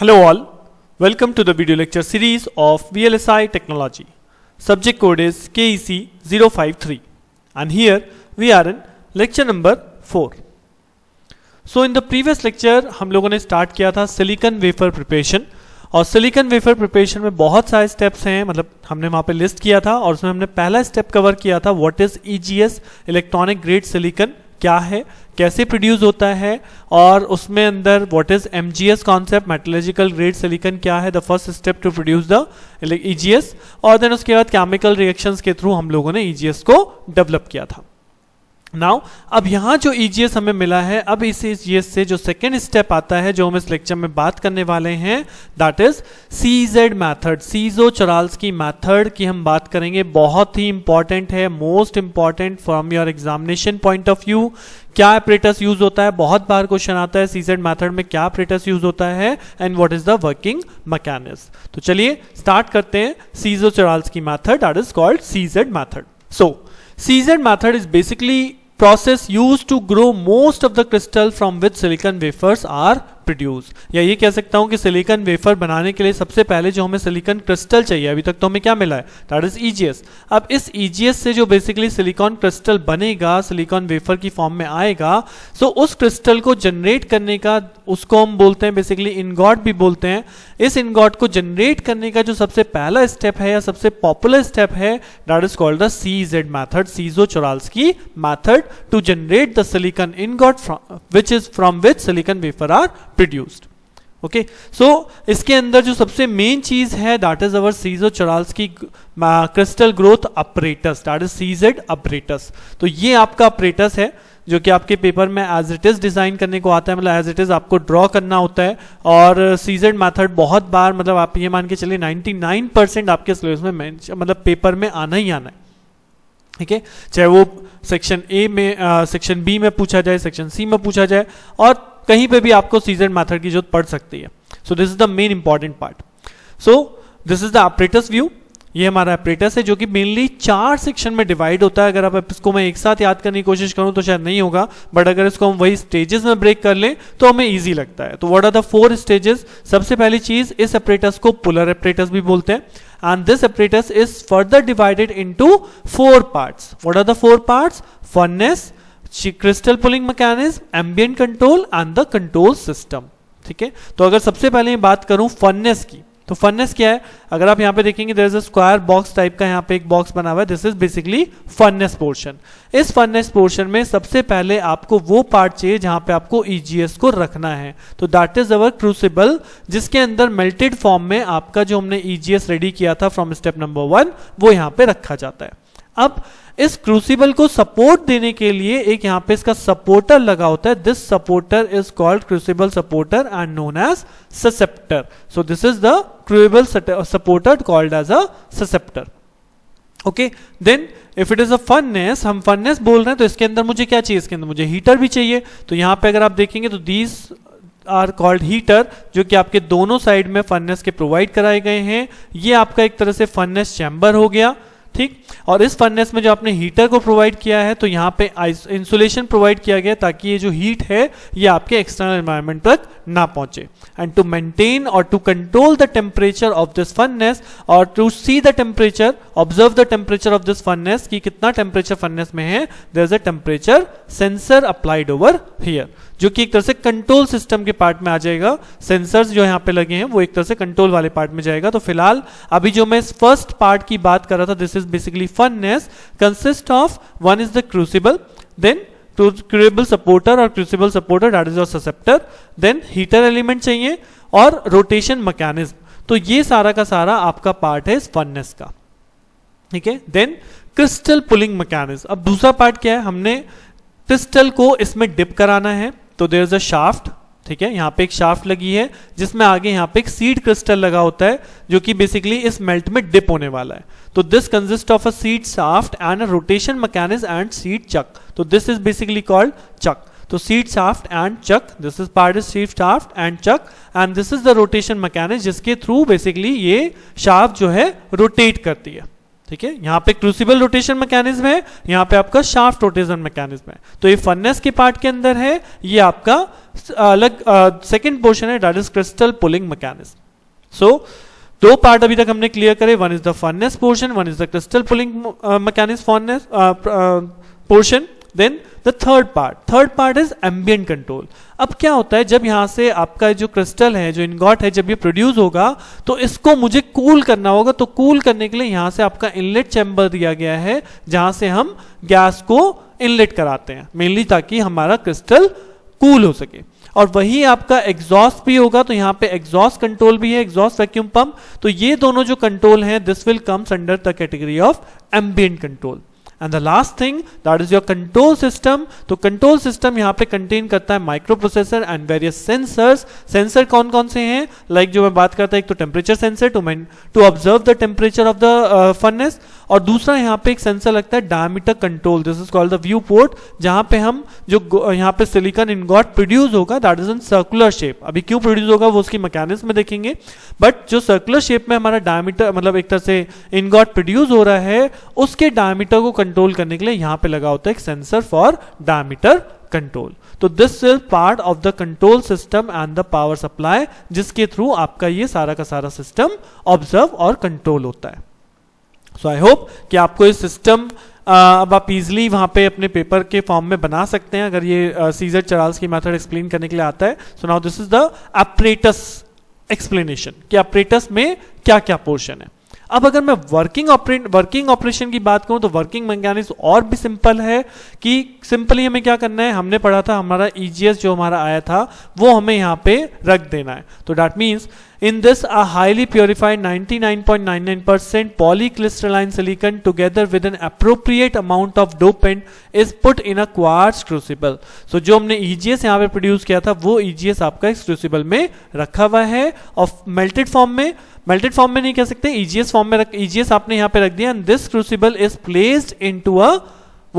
Hello all, welcome to the video lecture series of BLSI technology. Subject code is KEC053 and here we are in lecture number 4. So in the previous lecture हम लोगों ने start किया था silicon wafer preparation और silicon wafer preparation में बहुत सारे steps हैं, मतलब हमने वहाँ पे list किया था और उसमें हमने पहला step cover किया था what is EGS electronic grade silicon क्या है, कैसे प्रोड्यूस होता है और उसमें अंदर what is MGS concept metallurgical grade silicon क्या है, the first step to produce the EGS और देन उसके बाद केमिकल रिएक्शंस के थ्रू हम लोगों ने EGS को डेवलप किया था. नाउ अब यहाँ जो EGS हमें मिला है, अब इस EGS से जो सेकेंड स्टेप आता है जो हम इस लेक्चर में बात करने वाले हैं that is CZ method, Czochralski method की हम बात करेंगे. बहुत ही इंपॉर्टेंट है, most important from your examination point of view. क्या एपरेटस यूज होता है, बहुत बार क्वेश्चन आता है CZ मैथड में क्या एपरेटस यूज होता है and what is the working mechanism. तो चलिए स्टार्ट करते हैं Czochralski method that is called CZ method. So CZ method is basically process used to grow most of the crystal from which silicon wafers are produced. या ये कह सकता हूँ कि silicon wafer बनाने के लिए सबसे पहले जो हमें silicon crystal चाहिए, अभी तक तो हमें क्या मिला है that is EGS. अब इस EGS से जो basically silicon crystal बनेगा, silicon wafer की form में आएगा, so उस crystal को generate करने का, उसको हम बोलते हैं basically ingot भी बोलते हैं. इस ingot को generate करने का जो सबसे पहला step है या सबसे popular step है that is called the CZ method, Czochralski method to generate the silicon ingot from which silicon wafer are produced. Okay, so इसके अंदर जो सबसे मेन चीज है that is our Czochralski crystal growth apparatus that is CZ apparatus. तो ये आपका apparatus है जो कि आपके पेपर में एज इट इज डिजाइन करने को आता है, मतलब एज इट इज आपको ड्रॉ करना होता है. और CZ मैथड बहुत बार, मतलब आप ये मान के चलिए 99% आपके सिलेबस में मतलब पेपर में आना ही आना है. ठीक है, चाहे वो सेक्शन ए में, सेक्शन बी में पूछा जाए, सेक्शन सी में पूछा जाए और कहीं पे भी आपको CZ मैथड की जरूरत पड़ सकती है. So this is the main important part. So this is the apparatus view. ये हमारा ऑपरेटस है जो कि मेनली 4 सेक्शन में डिवाइड होता है. अगर आप इसको मैं एक साथ याद करने की कोशिश करूं तो शायद नहीं होगा, बट अगर इसको हम वही स्टेजेस में ब्रेक कर लें तो हमें इजी लगता है. तो व्हाट आर द 4 स्टेजेस? सबसे पहली चीज, इस ऑपरेटस को पोलर ऑपरेटस भी बोलते हैं and this apparatus is further divided into 4 parts. What are the 4 parts? Furnace, crystal pulling mechanism, ambient control and the control system. ठीक है, तो अगर सबसे पहले मैं बात करूं furnace की, तो furnace क्या है? अगर आप यहाँ पे देखेंगे there is a square box type का यहाँ पे एक box बना हुआ है, this is basically furnace portion. इस furnace portion में सबसे पहले आपको वो part चाहिए जहाँ पे आपको EGS को रखना है, तो that is our crucible जिसके अंदर melted form में आपका जो हमने EGS ready किया था from step number 1 वो यहाँ पे रखा जाता है. अब इस क्रूसिबल को सपोर्ट देने के लिए एक यहाँ पे इसका सपोर्टर लगा होता है. This supporter is called crucible supporter and known as susceptor. So this is the crucible supporter called as a susceptor. Okay, then if it is a furnace, हम फर्नेस बोल रहे हैं तो इसके अंदर मुझे क्या चाहिए, इसके अंदर मुझे हीटर भी चाहिए. तो यहाँ पे अगर आप देखेंगे तो दीज आर कॉल्ड हीटर जो कि आपके दोनों साइड में फर्नेस के प्रोवाइड कराए गए हैं. ये आपका एक तरह से फर्नेस चैम्बर हो गया. ठीक, और इस फर्नेस में जो आपने हीटर को प्रोवाइड किया है तो यहाँ पे इंसुलेशन प्रोवाइड किया गया ताकि ये जो हीट है ये आपके एक्सटर्नल एनवायरनमेंट तक ना पहुंचे. एंड टू मेंटेन और to control the temperature of this furnace और to see the temperature, observe the temperature of this furnace कि कितना टेम्परेचर फर्नेस में है, there is a temperature sensor applied over here जो कि एक तरह से कंट्रोल सिस्टम के पार्ट में आ जाएगा. सेंसर्स जो यहाँ पे लगे हैं वो एक तरह से कंट्रोल वाले पार्ट में जाएगा. तो फिलहाल अभी जो मैं फर्स्ट पार्ट की बात कर रहा था, this is basically furnace, consist of one is the crucible, then crucible supporter और crucible supporter that is your susceptor, then heater element चाहिए और रोटेशन मैकेनिज्म. तो ये सारा का सारा आपका पार्ट है इस फर्नेस का. ठीक है, देन क्रिस्टल पुलिंग मैकेनिज्म. अब दूसरा पार्ट क्या है, हमने क्रिस्टल को इसमें डिप कराना है. तो देयर इज अ शाफ्ट. ठीक है, यहाँ पे एक शाफ्ट लगी है जिसमें आगे यहाँ पे एक सीड क्रिस्टल लगा होता है जो कि बेसिकली इस मेल्ट में डिप होने वाला है. तो this consist of a seed shaft and a rotation mechanism and seed chuck. तो this is basically called chuck. तो seed shaft and chuck, this is part is seed shaft and chuck and this is the rotation mechanism जिसके through basically ये shaft जो है rotate करती है. ठीक है, यहाँ पे क्रूसिबल रोटेशन मैकेनिज्म है, यहाँ पे आपका शाफ्ट रोटेशन मैकेनिज्म है। तो ये फर्नेस के पार्ट के अंदर है, ये आपका अलग सेकंड पोर्शन है, that is crystal pulling mechanism. So दो पार्ट अभी तक हमने क्लियर करे, one is the furnace portion, one is the crystal pulling mechanism furnace portion. Then the third part is ambient control. अब क्या होता है, जब यहाँ से आपका जो क्रिस्टल है, जो इनगॉट है, जब ये प्रोड्यूस होगा तो इसको मुझे कूल करना होगा। तो कूल करने के लिए यहाँ से आपका इनलेट चैम्बर दिया गया है, जहाँ से हम गैस को इनलेट कराते हैं मेनली ताकि हमारा क्रिस्टल कूल हो सके। और वही आपका एग्जॉस्ट भी होगा, तो यहाँ पे एग्जॉस्ट कंट्रोल भी है, एग्जॉस्ट वैक्यूम पंप। तो ये दोनों जो कंट्रोल हैं, this will comes under the category of ambient control. And the last thing that is your control system. तो कंट्रोल सिस्टम यहाँ पे कंटेन करता है micro processor and various sensors. Sensor कौन कौन से हैं, लाइक जो मैं बात करता है, एक तो temperature sensor to observe the temperature of the furnace, और दूसरा यहाँ पे एक सेंसर लगता है diameter control, this is called the view port, जहाँ पे हम जो यहाँ पे सिलिकॉन इनगॉट प्रोड्यूस होगा that is in circular shape. अभी क्यों प्रोड्यूस होगा वो उसकी मैकेनिज्म में देखेंगे, बट जो सर्कुलर शेप में हमारा डायमीटर, मतलब एक तरह से इनगॉट प्रोड्यूस हो रहा है, उसके डायमीटर को कंट्रोल करने के लिए यहां पे लगा होता है एक सेंसर फॉर डायमीटर कंट्रोल। तो this is part of the control system and the power supply, जिसके थ्रू आपका ये सारा का सारा सिस्टम ऑब्जर्व और कंट्रोल होता है। सो आई होप कि आपको इस सिस्टम अब आप इजिली वहां पे अपने पेपर के फॉर्म में बना सकते हैं, अगर ये सीजर चराल्स्की मेथड एक्सप्लेन करने के लिए आता है। So now this is the apparatus explanation कि ऑपरेटस में क्या क्या पोर्शन है। अब अगर मैं वर्किंग ऑपरेशन की बात करूं तो वर्किंग मैकेनिज्म और भी सिंपल है कि सिंपली हमें क्या करना है, हमने पढ़ा था हमारा EGS जो हमारा आया था वो हमें यहाँ पे रख देना है। तो that means in this a highly purified 99.99% polycrystalline silicon together with an appropriate amount of dopant is put in a quartz crucible। so जो हमने EGS यहाँ पे प्रोड्यूस किया था वो EGS आपका इस क्रूसिबल में रखा हुआ है, और मेल्टेड फॉर्म में नहीं कह सकते, EGS फॉर्म में EGS आपने यहाँ पे रख दिया। and this crucible is placed into a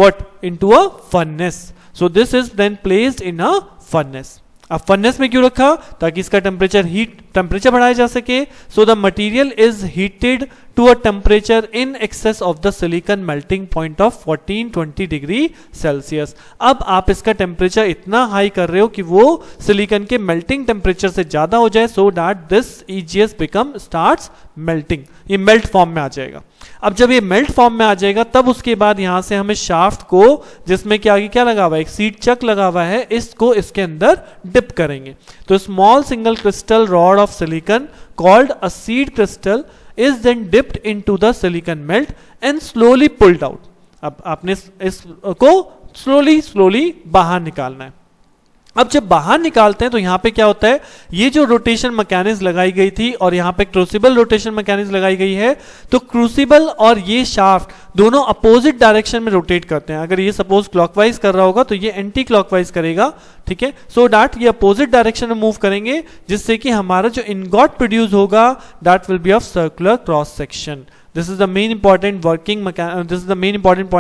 what? into a furnace। so this is then placed in a furnace। अब फर्नेस में क्यों रखा, ताकि इसका टेम्परेचर बढ़ाया जा सके। So the material is heated to a temperature in excess of the silicon melting point of 1420 degree Celsius. अब आप इसका टेम्परेचर इतना हाई कर रहे हो कि वो सिलिकॉन के मेल्टिंग टेम्परेचर से ज्यादा हो जाए, so that this EGS become starts melting, ये मेल्ट फॉर्म में आ जाएगा। अब जब ये मेल्ट फॉर्म में आ जाएगा तब उसके बाद यहाँ से हमें शाफ्ट को, जिसमें क्या आगे क्या लगा हुआ है, एक सीट चक लगा हुआ है, इसको इसके अंदर डिप करेंगे। तो small single crystal rod of silicon called a seed crystal is then dipped into the silicon melt and slowly pulled out. अब आपने इसको स्लोली बाहर निकालना है। अब जब बाहर निकालते हैं तो यहाँ पे क्या होता है, ये जो रोटेशन मैकेनिज्म लगाई गई थी और यहाँ पे क्रूसिबल रोटेशन मैकेनिज्म लगाई गई है, तो क्रूसिबल और ये शाफ्ट दोनों अपोजिट डायरेक्शन में रोटेट करते हैं। अगर ये सपोज क्लॉकवाइज कर रहा होगा तो ये एंटी क्लॉकवाइज करेगा, ठीक है। सो डैट ये अपोजिट डायरेक्शन में मूव करेंगे, जिससे कि हमारा जो इनगॉट प्रोड्यूस होगा that will be of circular cross section. This is the main important point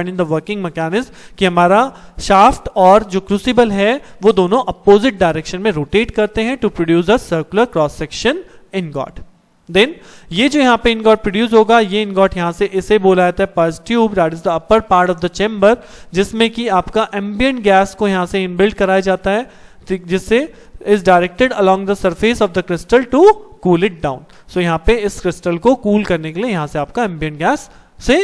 in the working mechanism कि हमारा शाफ्ट और जो क्रूसिबल है वो दोनों अपोजिट डायरेक्शन में रोटेट करते हैं to produce a circular cross section ingot. Then ये जो यहाँ पे इनगॉट प्रोड्यूस होगा, ये इनगॉट यहाँ से इसे बोला जाता है pulse tube, that is the upper part of the chamber, जिसमें कि आपका एम्बिएंट गैस को यहाँ से इनबिल्ट कराया जाता है, जिससे is directed along the surface of the crystal to cool it down. So यहाँ पे इस क्रिस्टल को कूल करने के लिए यहाँ से आपका एम्बिएंट गैस से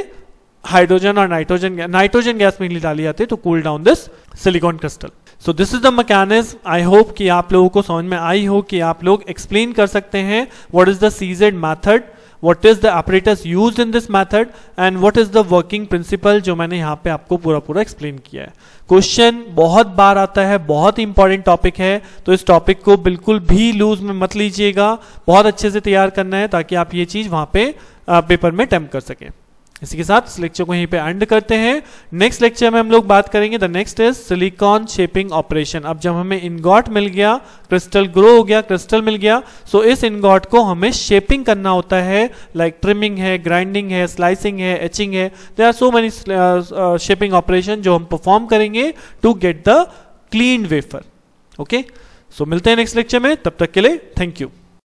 हाइड्रोजन और नाइट्रोजन गैस में डाली जाती है to cool down this silicon crystal. So this is the mechanism. I hope कि आप लोगों को समझ में आई हो कि आप लोग एक्सप्लेन कर सकते हैं what is the CZ method, what is the operators used in this method and what is the working principle, जो मैंने यहाँ पे आपको पूरा एक्सप्लेन किया है। क्वेश्चन बहुत बार आता है, बहुत इंपॉर्टेंट टॉपिक है, तो इस टॉपिक को बिल्कुल भी लूज में मत लीजिएगा, बहुत अच्छे से तैयार करना है ताकि आप ये चीज वहाँ पे पेपर में अटेम्प्ट कर सकें। इसी के साथ इस लेक्चर को यहीं पे एंड करते हैं। नेक्स्ट लेक्चर में हम लोग बात करेंगे, the next is silicon shaping operation. अब जब हमें इनगॉट मिल गया, क्रिस्टल ग्रो हो गया, क्रिस्टल मिल गया, सो इस इनगॉट को हमें शेपिंग करना होता है, लाइक ट्रिमिंग है, ग्राइंडिंग है, स्लाइसिंग है, एचिंग है, there are so many shaping operation जो हम परफॉर्म करेंगे to get the clean wafer. Okay, so मिलते हैं नेक्स्ट लेक्चर में, तब तक के लिए थैंक यू।